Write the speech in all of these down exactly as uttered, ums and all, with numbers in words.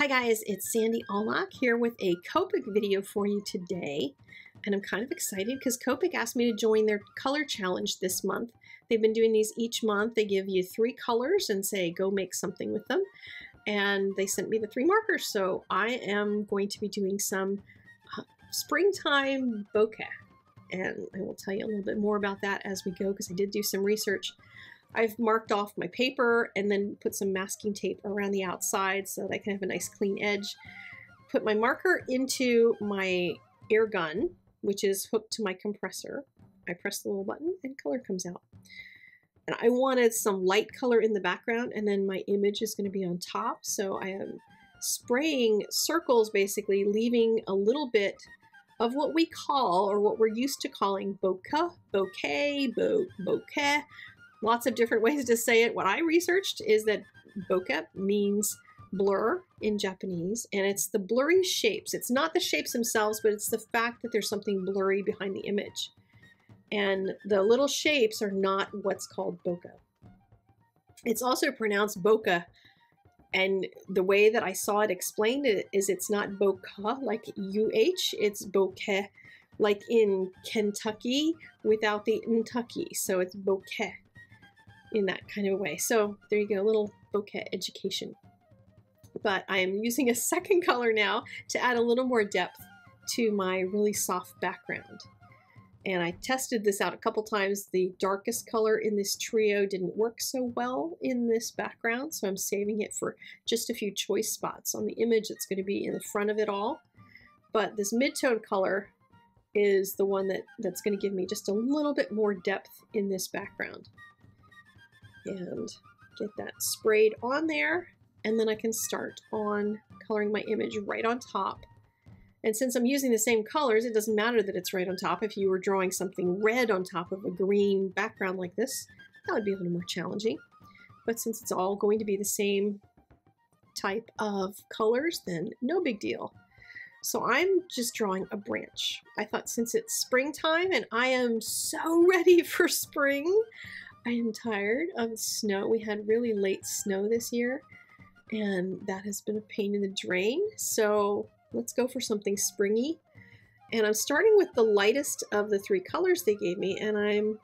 Hi guys, it's Sandy Allnock here with a Copic video for you today, and I'm kind of excited because Copic asked me to join their color challenge this month. They've been doing these each month. They give you three colors and say go make something with them, and they sent me the three markers, so I am going to be doing some uh, springtime bokeh, and I will tell you a little bit more about that as we go because I did do some research. I've marked off my paper and then put some masking tape around the outside so that I can have a nice clean edge. Put my marker into my air gun, which is hooked to my compressor. I press the little button and color comes out. And I wanted some light color in the background, and then my image is going to be on top. So I am spraying circles, basically leaving a little bit of what we call, or what we're used to calling, bokeh, bokeh, bo bokeh. Lots of different ways to say it. What I researched is that bokeh means blur in Japanese, and it's the blurry shapes. It's not the shapes themselves, but it's the fact that there's something blurry behind the image. And the little shapes are not what's called bokeh. It's also pronounced bokeh, and the way that I saw it explained it is it's not bokeh like U H, it's bokeh like in Kentucky without the Ntucky, so it's bokeh. In that kind of a way. So there you go, a little bokeh education. But I am using a second color now to add a little more depth to my really soft background. And I tested this out a couple times. The darkest color in this trio didn't work so well in this background, so I'm saving it for just a few choice spots on the image that's going to be in the front of it all. But this mid-tone color is the one that, that's going to give me just a little bit more depth in this background. And get that sprayed on there, and then I can start on coloring my image right on top. And since I'm using the same colors, it doesn't matter that it's right on top. If you were drawing something red on top of a green background like this, that would be a little more challenging. But since it's all going to be the same type of colors, then no big deal. So I'm just drawing a branch. I thought, since it's springtime and I am so ready for spring, I am tired of the snow. We had really late snow this year, and that has been a pain in the drain. So let's go for something springy. And I'm starting with the lightest of the three colors they gave me, and I'm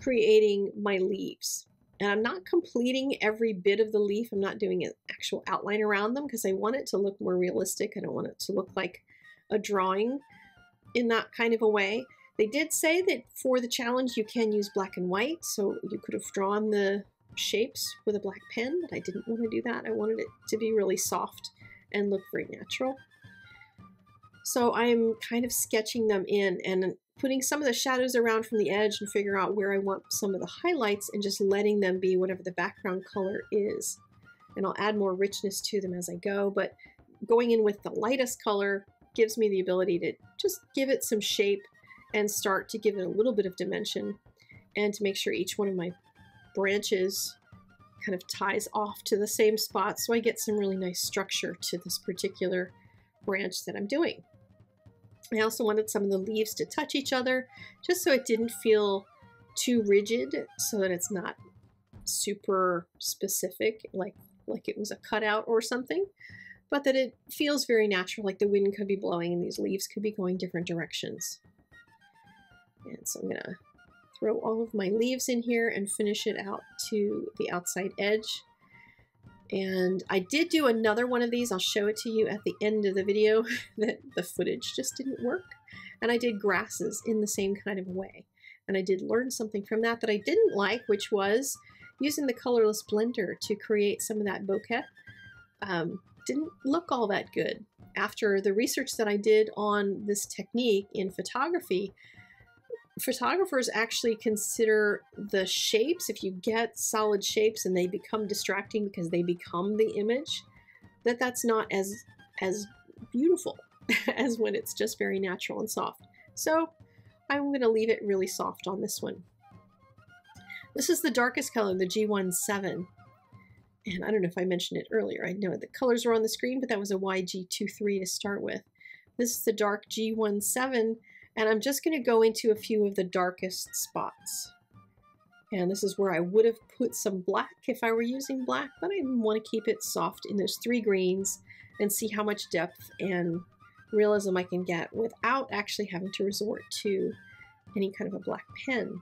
creating my leaves. And I'm not completing every bit of the leaf. I'm not doing an actual outline around them because I want it to look more realistic. I don't want it to look like a drawing in that kind of a way. They did say that for the challenge you can use black and white, so you could have drawn the shapes with a black pen, but I didn't want to do that. I wanted it to be really soft and look very natural. So I'm kind of sketching them in and putting some of the shadows around from the edge and figure out where I want some of the highlights and just letting them be whatever the background color is. And I'll add more richness to them as I go, but going in with the lightest color gives me the ability to just give it some shape and start to give it a little bit of dimension, and to make sure each one of my branches kind of ties off to the same spot so I get some really nice structure to this particular branch that I'm doing. I also wanted some of the leaves to touch each other just so it didn't feel too rigid, so that it's not super specific like like it was a cutout or something, but that it feels very natural, like the wind could be blowing and these leaves could be going different directions. And so I'm gonna throw all of my leaves in here and finish it out to the outside edge. And I did do another one of these. I'll show it to you at the end of the video that the footage just didn't work. And I did grasses in the same kind of way. And I did learn something from that that I didn't like, which was using the colorless blender to create some of that bokeh. Um, didn't look all that good. After the research that I did on this technique in photography, photographers actually consider the shapes, if you get solid shapes and they become distracting because they become the image, that that's not as as beautiful as when it's just very natural and soft. So I'm going to leave it really soft on this one. This is the darkest color, the G one seven. And I don't know if I mentioned it earlier. I know the colors were on the screen, but that was a Y G two three to start with. This is the dark G one seven. And I'm just going to go into a few of the darkest spots. And this is where I would have put some black if I were using black, but I want to keep it soft in those three greens and see how much depth and realism I can get without actually having to resort to any kind of a black pen.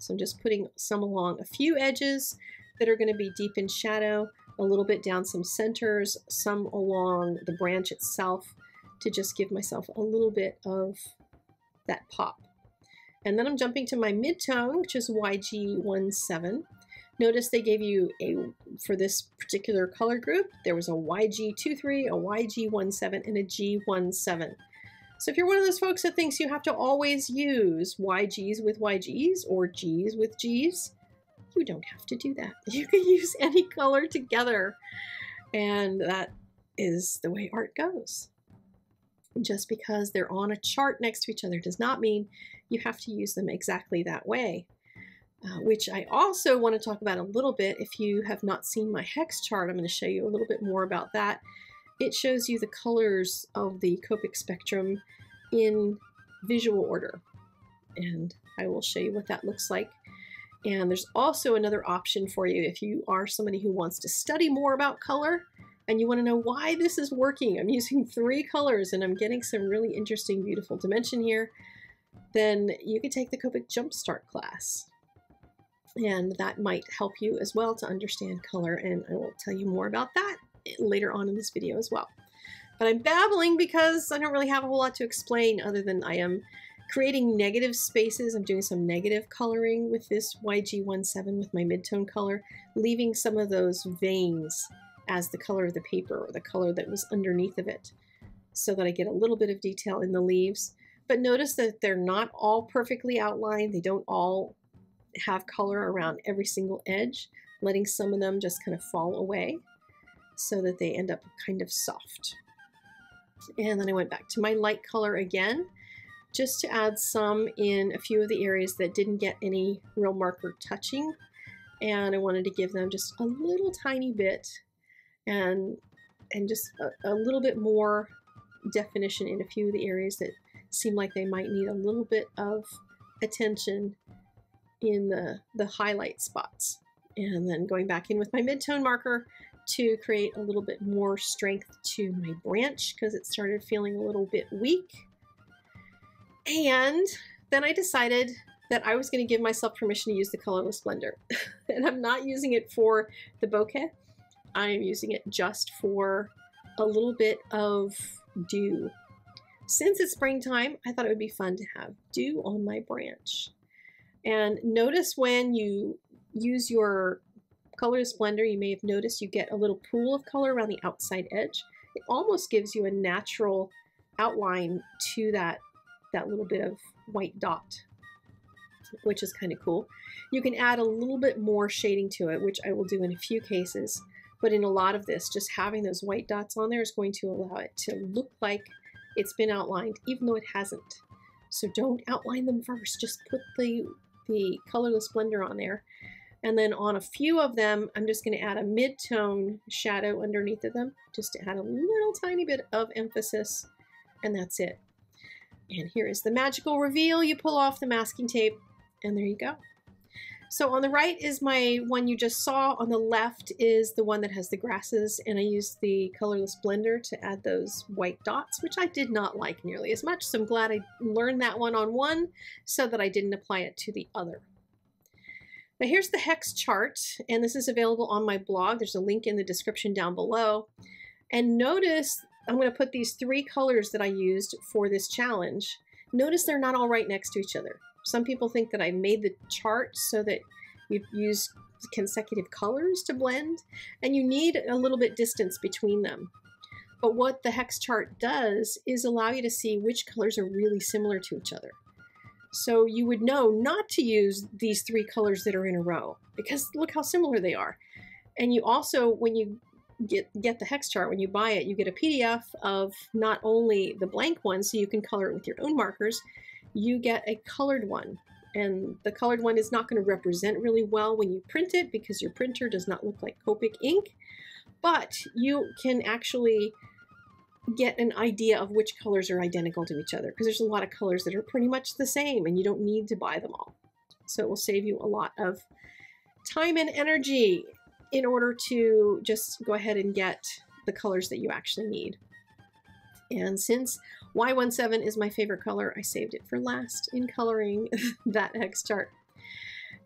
So I'm just putting some along a few edges that are going to be deep in shadow, a little bit down some centers, some along the branch itself, to just give myself a little bit of that pop. And then I'm jumping to my mid-tone, which is Y G seventeen. Notice they gave you a, for this particular color group, there was a Y G twenty-three, a Y G seventeen, and a G seventeen. So if you're one of those folks that thinks you have to always use Y Gs with Y Gs or Gs with Gs, you don't have to do that. You can use any color together. And that is the way art goes. Just because they're on a chart next to each other does not mean you have to use them exactly that way, uh, which I also want to talk about a little bit. If you have not seen my hex chart, I'm going to show you a little bit more about that. It shows you the colors of the Copic spectrum in visual order, and I will show you what that looks like. And there's also another option for you if you are somebody who wants to study more about color and you want to know why this is working. I'm using three colors and I'm getting some really interesting, beautiful dimension here. Then you could take the Copic Jumpstart class, and that might help you as well to understand color, and I will tell you more about that later on in this video as well. But I'm babbling because I don't really have a whole lot to explain other than I am creating negative spaces. I'm doing some negative coloring with this Y G seventeen with my midtone color, leaving some of those veins as the color of the paper or the color that was underneath of it, so that I get a little bit of detail in the leaves. But notice that they're not all perfectly outlined. They don't all have color around every single edge, letting some of them just kind of fall away so that they end up kind of soft. And then I went back to my light color again, just to add some in a few of the areas that didn't get any real marker touching. And I wanted to give them just a little tiny bit and, and just a, a little bit more definition in a few of the areas that seem like they might need a little bit of attention in the, the highlight spots. And then going back in with my mid-tone marker to create a little bit more strength to my branch because it started feeling a little bit weak. And then I decided that I was going to give myself permission to use the colorless blender. And I'm not using it for the bokeh. I am using it just for a little bit of dew. Since it's springtime, I thought it would be fun to have dew on my branch. And notice when you use your colorless blender, you may have noticed you get a little pool of color around the outside edge. It almost gives you a natural outline to that, that little bit of white dot, which is kind of cool. You can add a little bit more shading to it, which I will do in a few cases. But in a lot of this, just having those white dots on there is going to allow it to look like it's been outlined, even though it hasn't. So don't outline them first. Just put the, the colorless blender on there. And then on a few of them, I'm just going to add a mid-tone shadow underneath of them, just to add a little tiny bit of emphasis, and that's it. And here is the magical reveal. You pull off the masking tape, and there you go. So on the right is my one you just saw. On the left is the one that has the grasses, and I used the colorless blender to add those white dots, which I did not like nearly as much, so I'm glad I learned that one on one so that I didn't apply it to the other. Now here's the hex chart, and this is available on my blog. There's a link in the description down below. And notice I'm going to put these three colors that I used for this challenge. Notice they're not all right next to each other. Some people think that I made the chart so that you use consecutive colors to blend, and you need a little bit distance between them. But what the hex chart does is allow you to see which colors are really similar to each other. So you would know not to use these three colors that are in a row, because look how similar they are. And you also, when you get, get the hex chart, when you buy it, you get a P D F of not only the blank one, so you can color it with your own markers, you get a colored one. And the colored one is not going to represent really well when you print it, because your printer does not look like Copic ink, but you can actually get an idea of which colors are identical to each other, because there's a lot of colors that are pretty much the same and you don't need to buy them all. So it will save you a lot of time and energy in order to just go ahead and get the colors that you actually need. And since Y seventeen is my favorite color, I saved it for last in coloring that hex chart.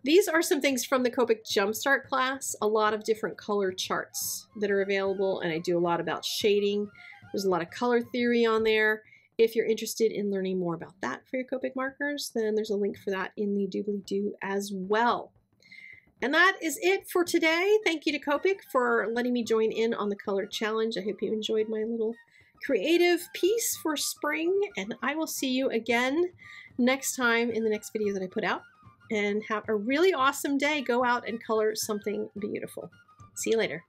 These are some things from the Copic Jumpstart class, a lot of different color charts that are available, and I do a lot about shading. There's a lot of color theory on there. If you're interested in learning more about that for your Copic markers, then there's a link for that in the doobly-doo as well. And that is it for today. Thank you to Copic for letting me join in on the color challenge. I hope you enjoyed my little creative piece for spring, and I will see you again next time in the next video that I put out. And have a really awesome day. Go out and color something beautiful. See you later.